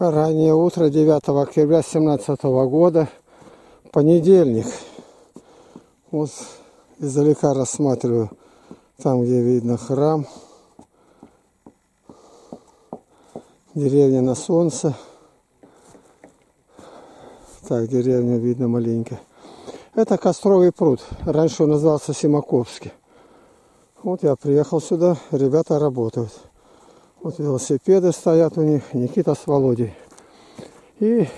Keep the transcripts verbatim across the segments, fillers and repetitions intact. Раннее утро девятого октября две тысячи семнадцатого года, понедельник. Вот издалека рассматриваю, там где видно храм, деревня на солнце. Так, деревня видно маленько. Это Костровый пруд, раньше он назывался Симаковский. Вот я приехал сюда, ребята работают. Вот велосипеды стоят у них, Никита с Володей. И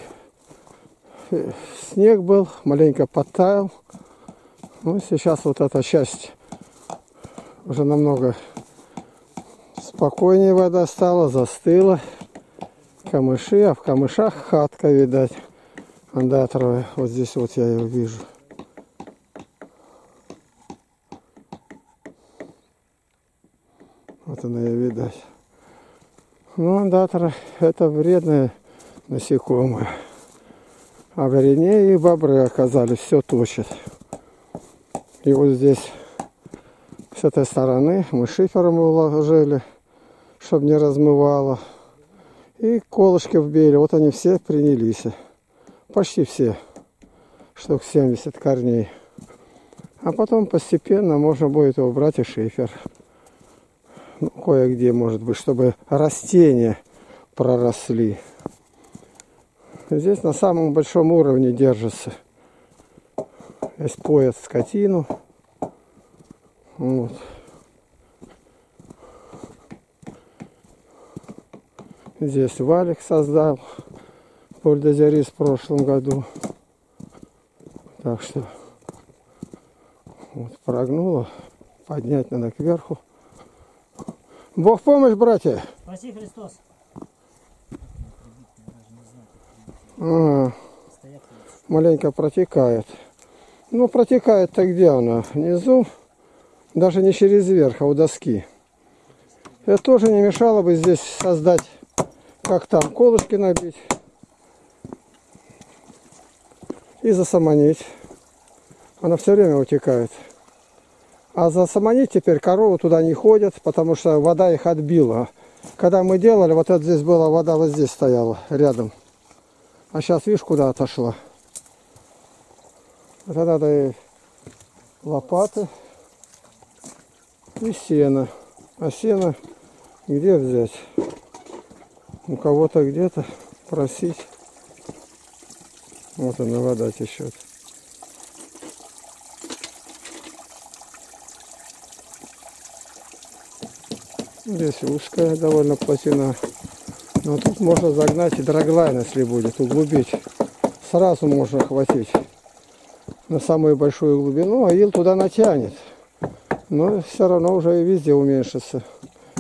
снег был, маленько подтаял. Ну, сейчас вот эта часть уже намного спокойнее вода стала, застыла. Камыши, а в камышах хатка, видать, ондатровая. Вот здесь вот я ее вижу. Вот она ее видать. Ну, ондатра это вредное насекомое. А вернее и бобры оказались, все точит. И вот здесь, с этой стороны, мы шифером уложили, чтобы не размывало. И колышки вбили, вот они все принялись. Почти все, штук семьдесят корней. А потом постепенно можно будет убрать и шифер. Ну, кое-где, может быть, чтобы растения проросли. Здесь на самом большом уровне держится. Здесь поят скотину. Вот. Здесь валик создал бульдозерист в прошлом году. Так что вот прогнуло. Поднять надо кверху. Бог помощь, братья! Спаси Христос! А, маленько протекает. Ну, протекает-то где она? Внизу, даже не через верх, а у доски. Это тоже не мешало бы здесь создать, как там, колышки набить. И засаманить. Она все время утекает. А засаманить теперь коровы туда не ходят, потому что вода их отбила. Когда мы делали, вот это здесь была вода, вот здесь стояла, рядом. А сейчас, видишь, куда отошла. Вот это надо и лопаты, и сено. А сено где взять? У кого-то где-то просить. Вот она, вода течет. Здесь узкая довольно плотина, но тут можно загнать и драглайн, если будет, углубить. Сразу можно хватить на самую большую глубину, а ил туда натянет. Но все равно уже и везде уменьшится.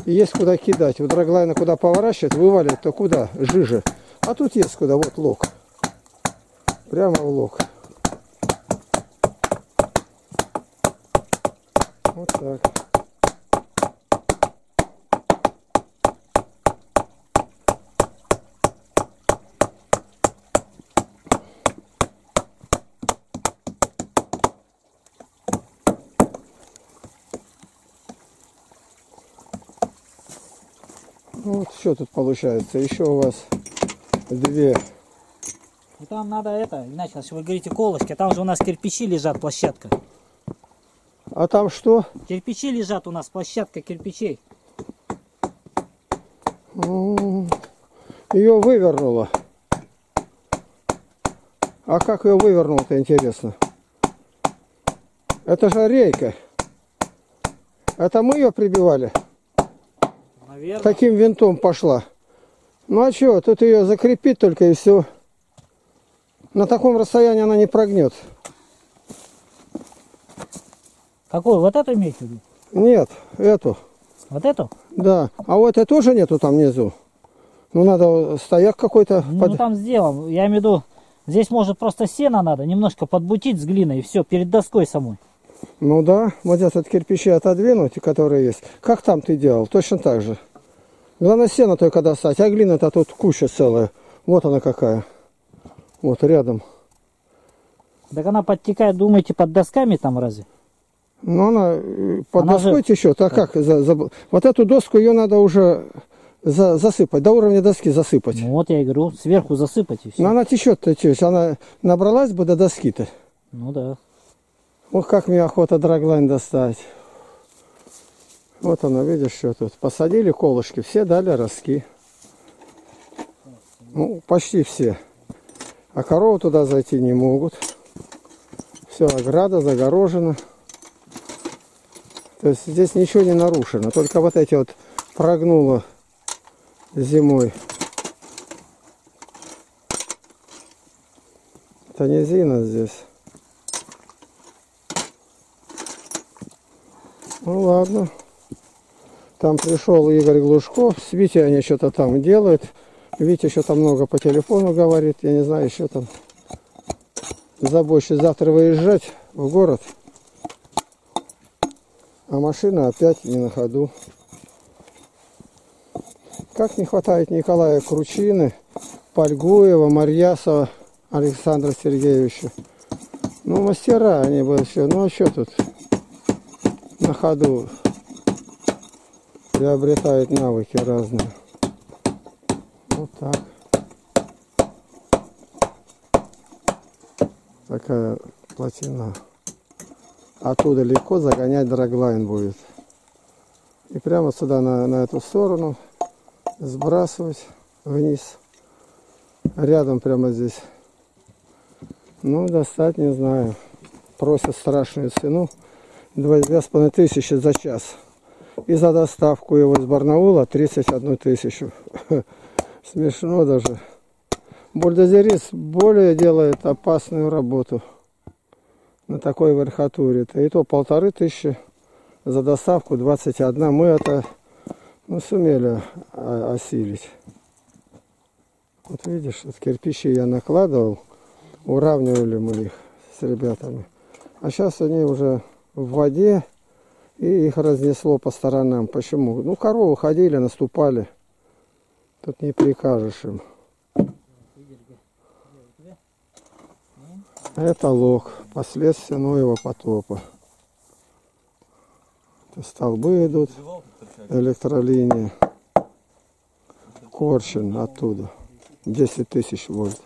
И есть куда кидать. У драглайна куда поворачивать, вывалит, то куда? Жиже. А тут есть куда, вот лог. Прямо в лог. Вот так. Вот что тут получается. Еще у вас две. Там надо это, иначе вы говорите колышки, там же у нас кирпичи лежат, площадка. А там что? Кирпичи лежат у нас, площадка кирпичей. Ее вывернуло. А как ее вывернуло-то, интересно? Это же рейка. Это мы ее прибивали? Наверное. Таким винтом пошла. Ну а что, тут ее закрепить только и все. На таком расстоянии она не прогнет. Какую? Вот эту имеете в виду? Нет, эту. Вот эту? Да. А вот этой тоже нету там внизу. Ну надо стояк какой-то. Ну под... там сделан. Я имею в виду, здесь может просто сено надо немножко подбутить с глиной и все, перед доской самой. Ну да, вот здесь вот кирпичи отодвинуть, которые есть. Как там ты делал? Точно так же. Главное сено только достать, а глина-то тут куча целая. Вот она какая. Вот рядом. Так она подтекает, думаете, под досками там разве? Ну она под она доской же... течет. А как? За, за... Вот эту доску ее надо уже За, засыпать, до уровня доски засыпать. Ну, вот я и говорю, сверху засыпать и все. Но она течет-то, она набралась бы до доски-то. Ну да. Ох, как мне охота драглайн достать. Вот она, видишь, что тут. Посадили колышки, все дали ростки. Ну, почти все. А коровы туда зайти не могут. Все, ограда загорожена. То есть здесь ничего не нарушено. Только вот эти вот прогнуло зимой. Это низина здесь. Ну ладно. Там пришел Игорь Глушков. С Витей они что-то там делают. Витя что-то много по телефону говорит. Я не знаю, еще там. Забочусь завтра выезжать в город. А машина опять не на ходу. Как не хватает Николая Кручины, Пальгуева, Марьясова, Александра Сергеевича. Ну, мастера они были все. Ну, а что тут на ходу приобретают навыки разные. Вот так. Такая плотина. Оттуда легко загонять драглайн будет. И прямо сюда, на, на эту сторону, сбрасывать вниз. Рядом прямо здесь. Ну, достать не знаю. Просят страшную цену. две тысячи пятьсот за час. И за доставку его из Барнаула тридцать одну тысячу. Смешно даже. Бульдозерист более делает опасную работу на такой верхотуре. И то полторы тысячи за доставку, двадцать одна. Мы это... Ну, сумели осилить. Вот видишь, вот кирпичи я накладывал, уравнивали мы их с ребятами. А сейчас они уже в воде, и их разнесло по сторонам. Почему? Ну, коровы ходили, наступали. Тут не прикажешь им. Это лог, последствия нового потопа. Столбы идут, электролиния, Корчин оттуда, десять тысяч вольт.